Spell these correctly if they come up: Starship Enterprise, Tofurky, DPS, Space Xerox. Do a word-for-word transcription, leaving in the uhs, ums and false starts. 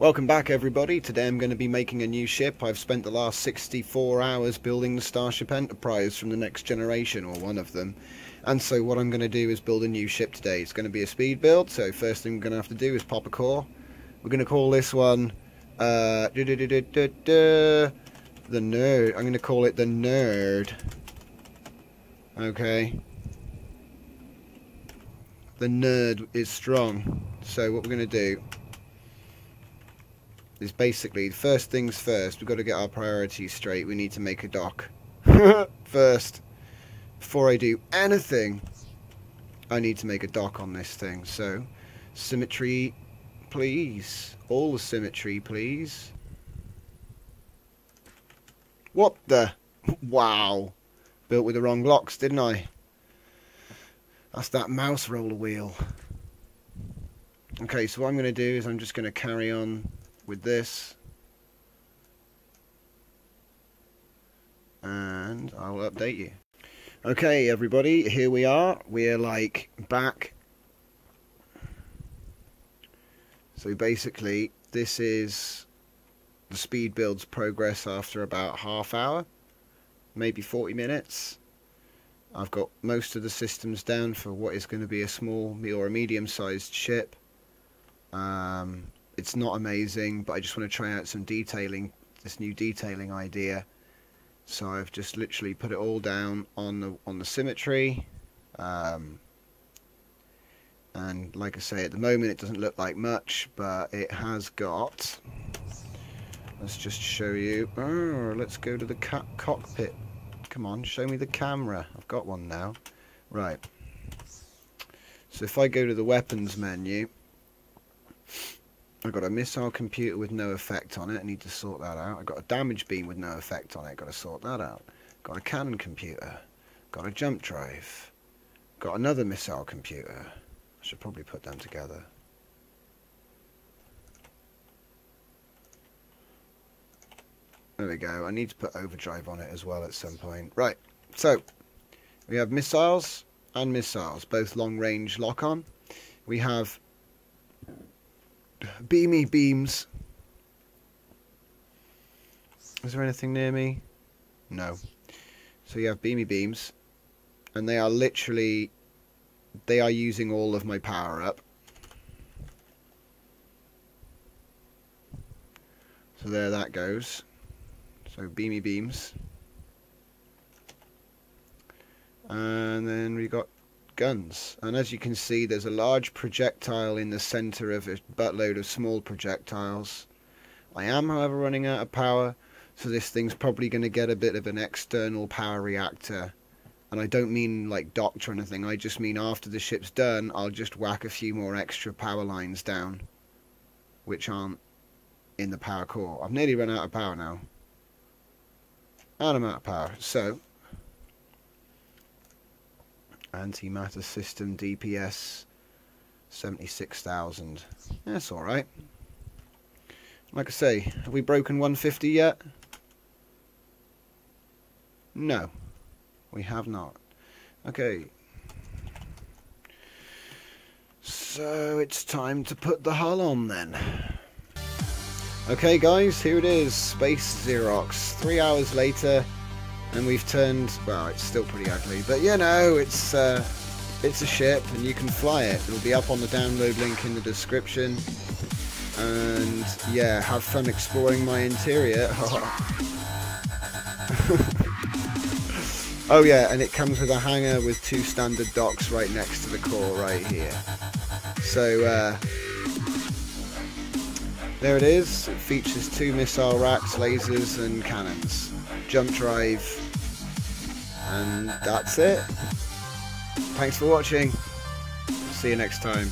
Welcome back everybody. Today I'm going to be making a new ship. I've spent the last sixty-four hours building the Starship Enterprise from the next generation, or one of them. And so what I'm going to do is build a new ship today. It's going to be a speed build, so first thing we're going to have to do is pop a core. We're going to call this one, uh, duh, duh, duh, duh, duh, duh, the Nerd. I'm going to call it the Nerd. Okay. The Nerd is strong. So what we're going to do is basically, first things first, we've got to get our priorities straight. We need to make a dock. First, before I do anything, I need to make a dock on this thing. So, symmetry, please. All the symmetry, please. What the? Wow. Built with the wrong blocks, didn't I? That's that mouse roller wheel. Okay, so what I'm going to do is I'm just going to carry on with this, and I'll update you. Okay everybody, here we are. We're like back. So basically this is the speed build's progress after about half hour, maybe forty minutes. I've got most of the systems down for what is going to be a small or a medium-sized ship. um, It's not amazing, but I just want to try out some detailing, this new detailing idea. So I've just literally put it all down on the on the symmetry, um, and like I say, at the moment it doesn't look like much, but it has got. Let's just show you. Oh, let's go to the ca cockpit. Come on, show me the camera. I've got one now. Right. So if I go to the weapons menu. I've got a missile computer with no effect on it. I need to sort that out. I've got a damage beam with no effect on it. I've got to sort that out. Got a cannon computer. Got a jump drive. Got another missile computer. I should probably put them together. There we go. I need to put overdrive on it as well at some point. Right. So, we have missiles and missiles. Both long-range lock-on. We have beamy beams. Is there anything near me? No. So you have beamy beams, and they are literally, they are using all of my power up. So there that goes. So beamy beams. And then we got guns, and as you can see there's a large projectile in the center of a buttload of small projectiles. I am however running out of power, so this thing's probably going to get a bit of an external power reactor. And I don't mean like docked or anything, I just mean after the ship's done I'll just whack a few more extra power lines down which aren't in the power core. I've nearly run out of power now, and I'm out of power, so antimatter system D P S seventy-six thousand. That's alright. Like I say, have we broken one fifty yet? No, we have not. Okay. So it's time to put the hull on then. Okay guys, here it is. Space Xerox. Three hours later. And we've turned, well, it's still pretty ugly, but you know, it's uh, it's a ship and you can fly it. It'll be up on the download link in the description. And yeah, have fun exploring my interior. Oh yeah, and it comes with a hangar with two standard docks right next to the core right here. So uh, there it is. It features two missile racks, lasers and cannons. Jump drive, and that's it. Thanks for watching. See you next time.